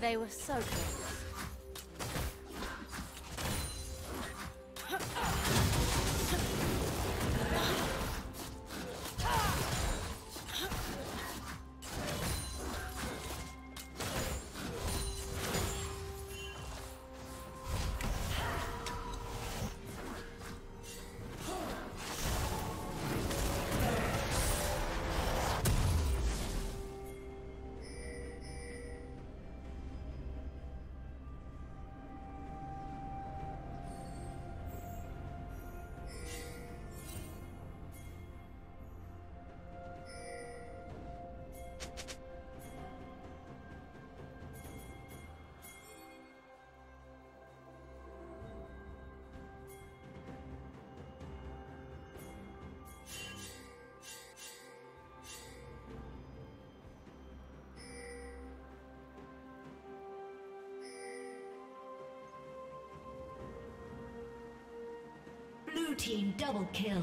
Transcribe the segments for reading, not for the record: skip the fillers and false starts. They were so good. Blue team double kill.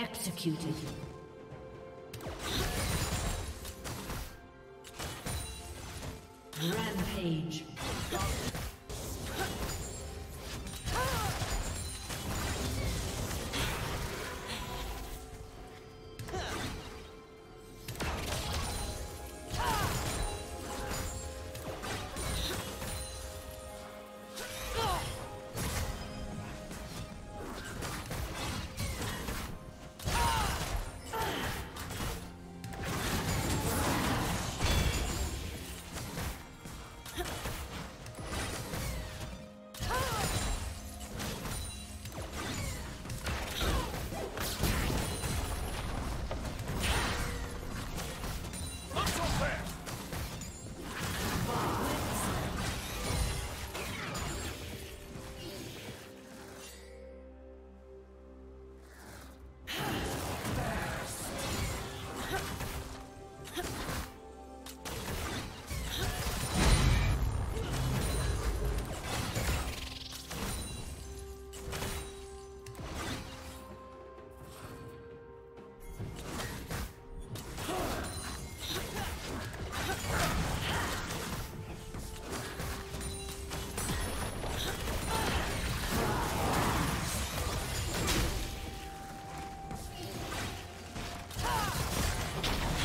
Executed. Rampage.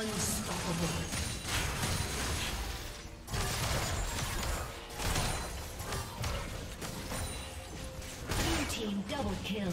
Unstoppable. Blue team double kill.